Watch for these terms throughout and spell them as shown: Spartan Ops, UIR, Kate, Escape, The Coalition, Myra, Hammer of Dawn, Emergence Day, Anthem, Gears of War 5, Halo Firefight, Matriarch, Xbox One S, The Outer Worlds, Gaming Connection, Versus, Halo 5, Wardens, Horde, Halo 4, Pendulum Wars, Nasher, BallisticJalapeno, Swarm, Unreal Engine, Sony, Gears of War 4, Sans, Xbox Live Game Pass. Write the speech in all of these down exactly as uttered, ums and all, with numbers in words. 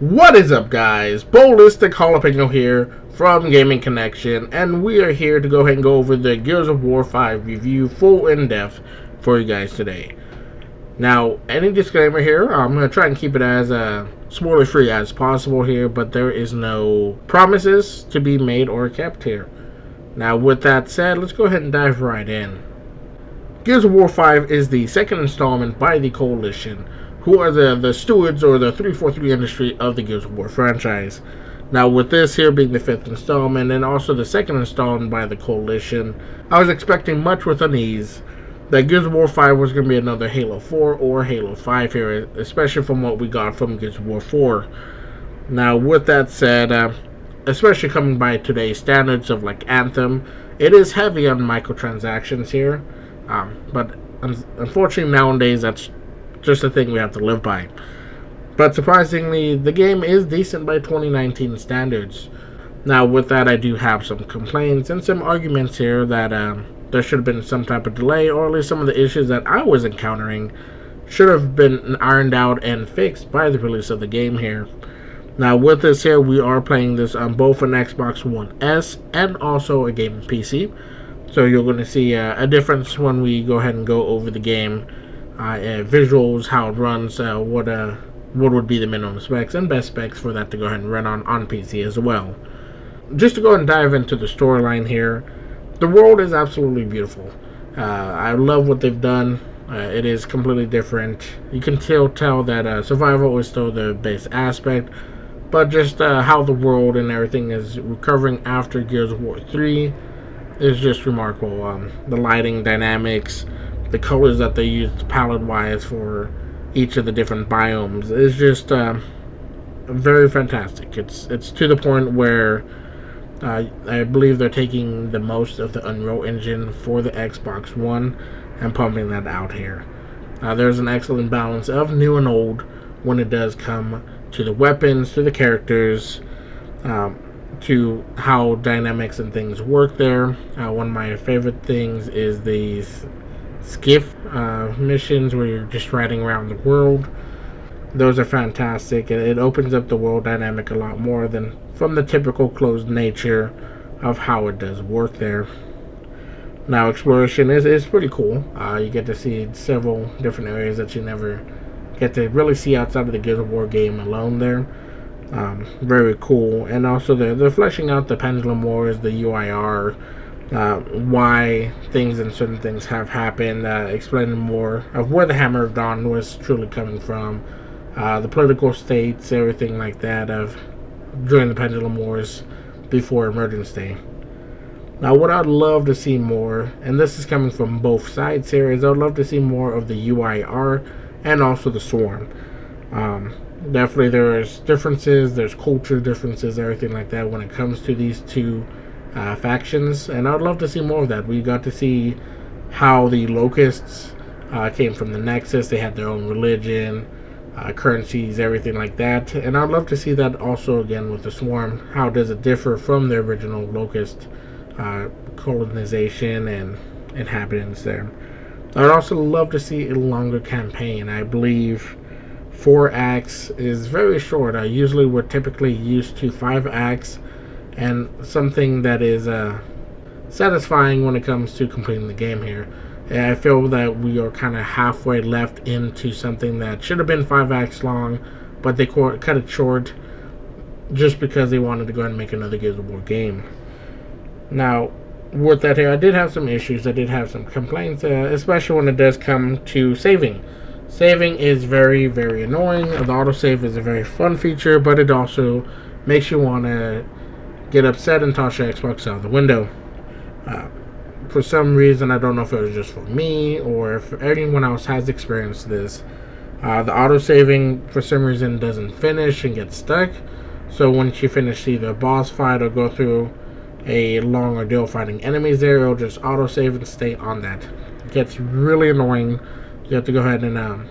What is up, guys? BallisticJalapeno here from Gaming Connection, and we are here to go ahead and go over the Gears of War five review full in depth for you guys today. Now, any disclaimer here, I'm going to try and keep it as uh, spoiler free as possible here, but there is no promises to be made or kept here. Now, with that said, let's go ahead and dive right in. Gears of War five is the second installment by the Coalition, who are the, the stewards or the three forty-three industry of the Gears of War franchise. Now, with this here being the fifth installment and also the second installment by the Coalition, I was expecting much with unease that Gears of War five was going to be another Halo four or Halo five here, especially from what we got from Gears of War four. Now, with that said, uh, especially coming by today's standards of like Anthem, it is heavy on microtransactions here, um, but un unfortunately nowadays that's just a thing we have to live by. But surprisingly, the game is decent by twenty nineteen standards. Now, with that, I do have some complaints and some arguments here that um, there should have been some type of delay, or at least some of the issues that I was encountering should have been ironed out and fixed by the release of the game here. Now, with this here, we are playing this on both an Xbox One S and also a gaming P C. So you're going to see uh, a difference when we go ahead and go over the game. Uh, uh, visuals, how it runs, uh, what uh, what would be the minimum specs and best specs for that to go ahead and run on, on P C as well. Just to go ahead and dive into the storyline here, the world is absolutely beautiful. Uh, I love what they've done. Uh, it is completely different. You can still tell that uh, survival is still the base aspect, but just uh, how the world and everything is recovering after Gears of War three is just remarkable. Um, the lighting dynamics, the colors that they used palette-wise for each of the different biomes is just uh, very fantastic. It's it's to the point where uh, I believe they're taking the most of the Unreal Engine for the Xbox One and pumping that out here. Uh, there's an excellent balance of new and old when it does come to the weapons, to the characters, um, to how dynamics and things work there. Uh, one of my favorite things is these skiff uh, missions where you're just riding around the world. Those are fantastic, and it opens up the world dynamic a lot more than from the typical closed nature of how it does work there. Now, exploration is, is pretty cool. Uh, you get to see several different areas that you never get to really see outside of the Gears of War game alone there. Um, very cool. And also they're, they're fleshing out the Pendulum Wars, the U I R, Uh, why things and certain things have happened, uh, explaining more of where the Hammer of Dawn was truly coming from, uh, the political states, everything like that of during the Pendulum Wars before Emergence Day. Now, what I'd love to see more, and this is coming from both sides here, is I'd love to see more of the U I R and also the Swarm. Um, definitely there's differences, there's culture differences, everything like that when it comes to these two Uh, factions, and I'd love to see more of that. We got to see how the Locusts uh, came from the Nexus. They had their own religion, uh, currencies, everything like that, and I'd love to see that also again with the Swarm. How does it differ from the original Locust uh, colonization and inhabitants there? I'd also love to see a longer campaign. I believe four acts is very short. I uh, usually we're typically used to five acts and something that is uh, satisfying when it comes to completing the game here. And I feel that we are kind of halfway left into something that should have been five acts long, but they cut it short just because they wanted to go ahead and make another Gears of War game. Now, with that here, I did have some issues. I did have some complaints, uh, especially when it does come to saving. Saving is very, very annoying. The autosave is a very fun feature, but it also makes you want to get upset and toss your Xbox out the window. Uh, for some reason, I don't know if it was just for me or if anyone else has experienced this. Uh, the auto-saving, for some reason, doesn't finish and gets stuck. So once you finish either a boss fight or go through a long ordeal fighting enemies there, it'll just auto-save and stay on that. It gets really annoying. You have to go ahead and um,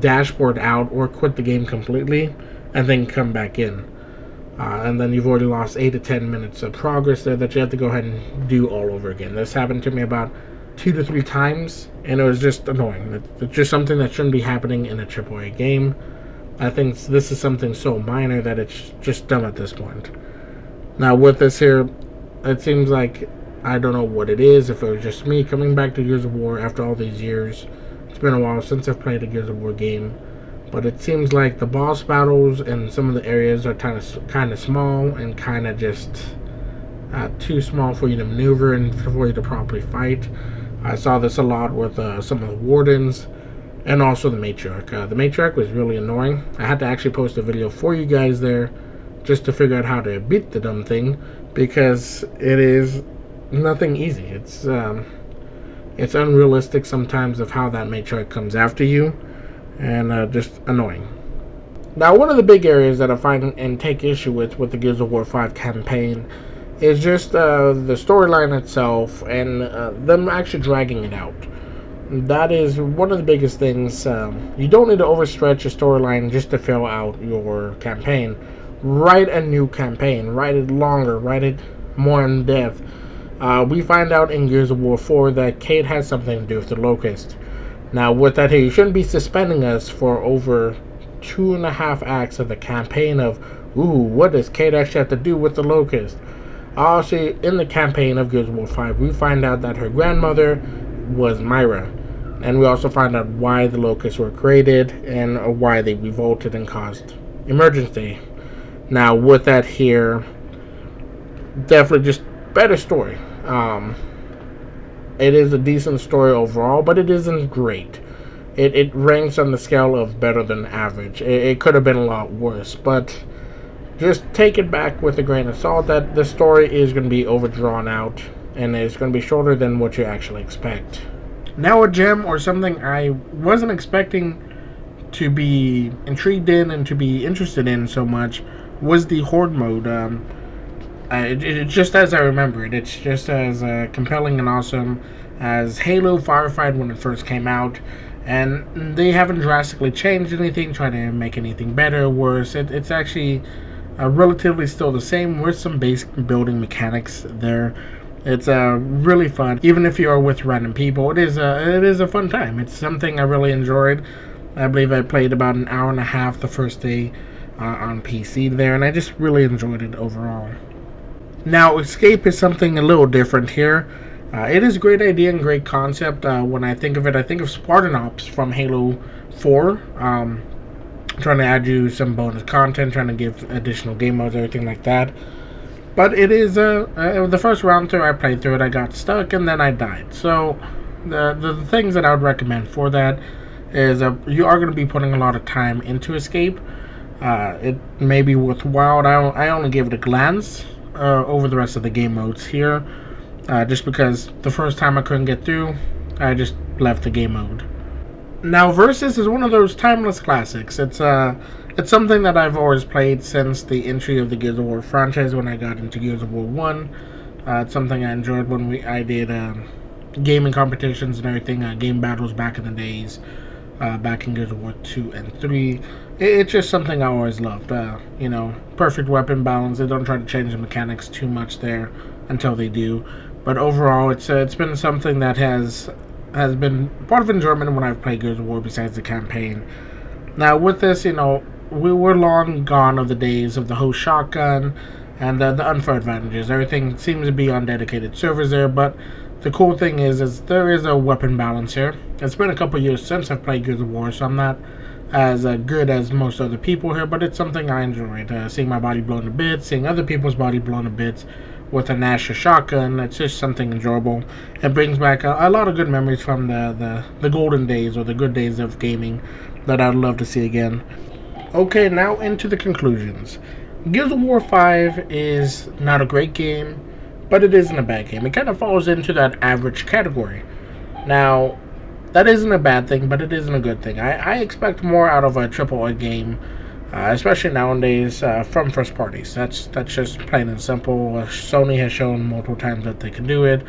dashboard out or quit the game completely and then come back in. Uh, and then you've already lost eight to ten minutes of progress there that you have to go ahead and do all over again. This happened to me about two to three times, and it was just annoying. It's just something that shouldn't be happening in a triple A game. I think this is something so minor that it's just dumb at this point. Now with this here, it seems like, I don't know what it is, if it was just me coming back to Gears of War after all these years. It's been a while since I've played a Gears of War game, but it seems like the boss battles and some of the areas are kind of kind of small and kind of just uh, too small for you to maneuver and for you to properly fight. I saw this a lot with uh, some of the Wardens and also the Matriarch. Uh, the Matriarch was really annoying. I had to actually post a video for you guys there just to figure out how to beat the dumb thing, because it is nothing easy. It's um, it's unrealistic sometimes of how that Matriarch comes after you, and uh, just annoying. Now, one of the big areas that I find and take issue with with the Gears of War five campaign is just uh, the storyline itself and uh, them actually dragging it out. That is one of the biggest things. Um, you don't need to overstretch your storyline just to fill out your campaign. Write a new campaign. Write it longer. Write it more in depth. Uh, we find out in Gears of War four that Kate has something to do with the Locust. Now, with that here, you shouldn't be suspending us for over two and a half acts of the campaign of, ooh, what does Kate actually have to do with the Locust? Also, in the campaign of Gears of War five, we find out that her grandmother was Myra. And we also find out why the Locusts were created and why they revolted and caused Emergence Day. Now, with that here, definitely just better story. Um, it is a decent story overall, but it isn't great. It, it ranks on the scale of better than average. It, it could have been a lot worse, but just take it back with a grain of salt that the story is going to be overdrawn out, and it's going to be shorter than what you actually expect. Now, a gem or something I wasn't expecting to be intrigued in and to be interested in so much was the Horde mode. Um, Uh, it, it, just as I remember it, it's just as uh, compelling and awesome as Halo Firefight when it first came out, and they haven't drastically changed anything, trying to make anything better or worse. It, it's actually uh, relatively still the same with some basic building mechanics there. It's uh, really fun, even if you are with random people. It is a, it is a fun time. It's something I really enjoyed. I believe I played about an hour and a half the first day uh, on P C there, and I just really enjoyed it overall. Now, Escape is something a little different here. Uh, it is a great idea and great concept. Uh, when I think of it, I think of Spartan Ops from Halo four. Um, trying to add you some bonus content, trying to give additional game modes, everything like that. But it is, uh, uh, the first round through, I played through it, I got stuck, and then I died. So, the, the things that I would recommend for that is uh, you are going to be putting a lot of time into Escape. Uh, it may be worthwhile. I, I only gave it a glance Uh, over the rest of the game modes here, uh, just because the first time I couldn't get through, I just left the game mode. Now, Versus is one of those timeless classics. It's uh, it's something that I've always played since the entry of the Gears of War franchise when I got into Gears of War one. Uh, it's something I enjoyed when we I did um, gaming competitions and everything, uh, game battles back in the days, uh, back in Gears of War two and three. It's just something I always loved. Uh, you know, perfect weapon balance. They don't try to change the mechanics too much there until they do. But overall, it's uh, it's been something that has has been part of enjoyment when I've played Gears of War besides the campaign. Now, with this, you know, we were long gone of the days of the host shotgun and the, the unfair advantages. Everything seems to be on dedicated servers there, but the cool thing is, is there is a weapon balance here. It's been a couple years since I've played Gears of War, so I'm not as uh, good as most other people here, but it's something I enjoyed. Uh, seeing my body blown to bits, seeing other people's body blown to bits with a Nasher shotgun, it's just something enjoyable. It brings back a, a lot of good memories from the, the, the golden days or the good days of gaming that I'd love to see again. Okay, now into the conclusions. Gears of War five is not a great game, but it isn't a bad game. It kind of falls into that average category. Now, that isn't a bad thing, but it isn't a good thing. I, I expect more out of a triple A game, uh, especially nowadays, uh, from first parties. That's that's just plain and simple. Sony has shown multiple times that they can do it.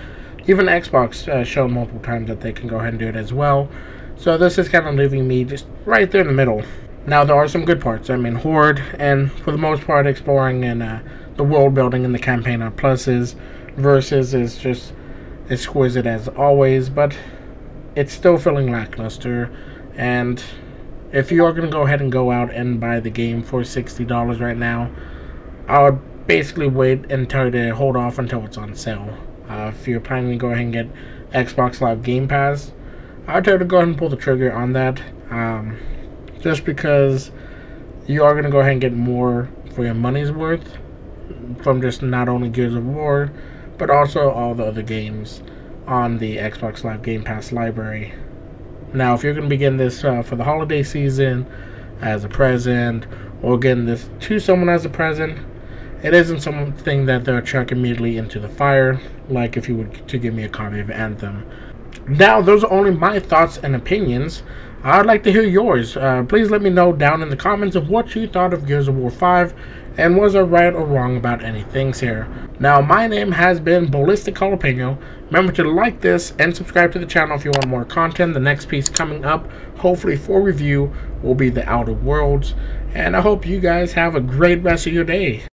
Even Xbox uh, shown multiple times that they can go ahead and do it as well. So this is kind of leaving me just right there in the middle. Now, there are some good parts. I mean, Horde, and for the most part, exploring and uh, the world building and the campaign are pluses. Versus is just exquisite as always, but it's still feeling lackluster, and if you are going to go ahead and go out and buy the game for sixty dollars right now, I would basically wait until to hold off until it's on sale. Uh, if you're planning to go ahead and get Xbox Live Game Pass, I would tell you to go ahead and pull the trigger on that. Um, just because you are going to go ahead and get more for your money's worth from just not only Gears of War, but also all the other games on the Xbox Live Game Pass library. Now, if you're going to be getting this uh, for the holiday season as a present, or getting this to someone as a present, it isn't something that they'll chuck immediately into the fire, like if you were to give me a copy of Anthem. Now, those are only my thoughts and opinions. I'd like to hear yours. Uh, please let me know down in the comments of what you thought of Gears of War five, and was I right or wrong about any things here. Now, my name has been BallisticJalapeno. Remember to like this and subscribe to the channel if you want more content. The next piece coming up, hopefully for review, will be The Outer Worlds. And I hope you guys have a great rest of your day.